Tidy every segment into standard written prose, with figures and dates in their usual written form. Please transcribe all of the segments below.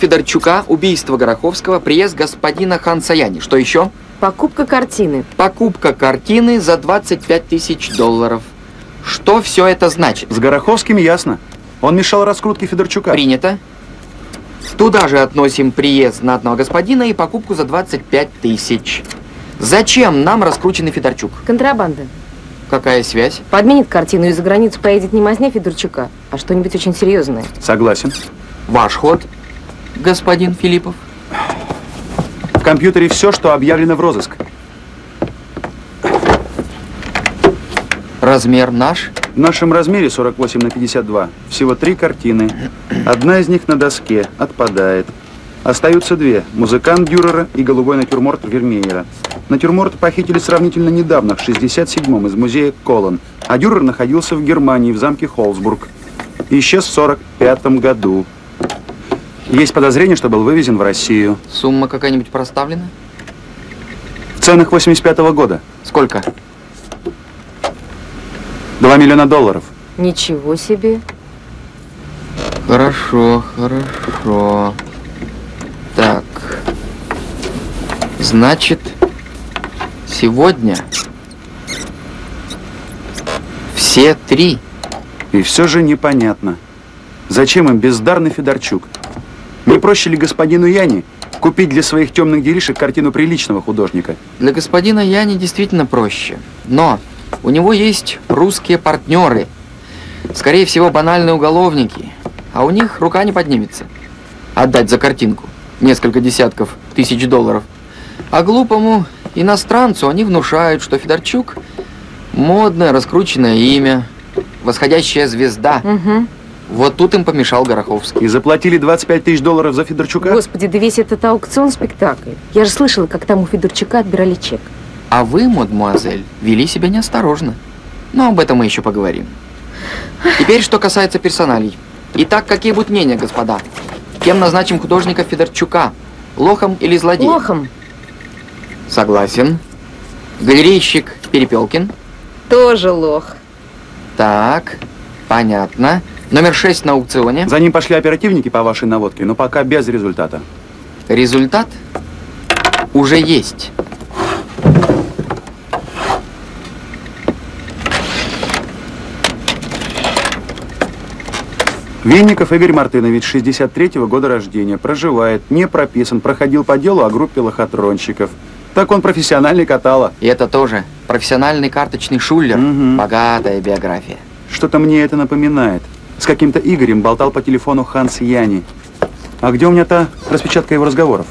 Федорчука, убийство Гороховского, приезд господина Ханса Яни. Что еще? Покупка картины. Покупка картины за 25 тысяч долларов. Что все это значит? С Гороховским ясно. Он мешал раскрутке Федорчука. Принято. Туда же относим приезд знатного господина и покупку за 25 тысяч. Зачем нам раскрученный Федорчук? Контрабанда. Какая связь? Подменит картину и за границу поедет не мазня Федорчука, а что-нибудь очень серьезное. Согласен. Ваш ход, господин Филиппов. В компьютере все, что объявлено в розыск. Размер наш? В нашем размере 48 на 52. Всего 3 картины. Одна из них на доске, отпадает. Остаются 2. Музыкант Дюрера и голубой натюрморт Вермеера. Натюрморт похитили сравнительно недавно, в 67-м, из музея Колон. А Дюрер находился в Германии, в замке Холсбург. Исчез в 45-м году. Есть подозрение, что был вывезен в Россию. Сумма какая-нибудь проставлена? В ценах 85-го года. Сколько? 2 миллиона долларов. Ничего себе. Хорошо, хорошо. Так. Значит, сегодня все 3. И все же непонятно, зачем им бездарный Федорчук? Не проще ли господину Яни купить для своих темных делишек картину приличного художника? Для господина Яни действительно проще. Но у него есть русские партнеры. Скорее всего, банальные уголовники. А у них рука не поднимется. Отдать за картинку несколько десятков тысяч долларов. А глупому иностранцу они внушают, что Федорчук – модное, раскрученное имя, восходящая звезда. Угу. Вот тут им помешал Гороховский. И заплатили 25 тысяч долларов за Федорчука? Господи, да весь этот аукцион-спектакль. Я же слышала, как там у Федорчука отбирали чек. А вы, мадемуазель, вели себя неосторожно. Но об этом мы еще поговорим. Теперь, что касается персоналей. Итак, какие будут мнения, господа? Кем назначим художника Федорчука? Лохом или злодеем? Лохом. Согласен. Галерейщик Перепелкин? Тоже лох. Так, понятно. Номер 6 на аукционе. За ним пошли оперативники по вашей наводке, но пока без результата. Результат уже есть. Винников Игорь Мартынович, 63-го года рождения, проживает, не прописан, проходил по делу о группе лохотронщиков. Так он профессиональный катало. И это тоже профессиональный карточный шулер. Угу. Богатая биография. Что-то мне это напоминает. С каким-то Игорем болтал по телефону Ханс Яни. А где у меня та распечатка его разговоров?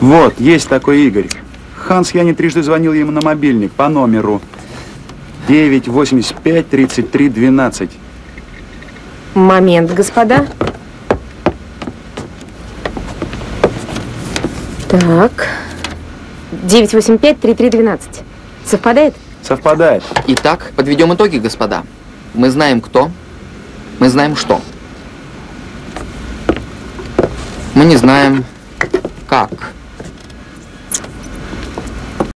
Вот, есть такой Игорь. Ханс Яни трижды звонил ему на мобильник по номеру 985-33-12. Момент, господа. Так. 985-33-12. Совпадает? Совпадает. Итак, подведем итоги, господа. Мы знаем, кто. Мы знаем, что. Мы не знаем, как.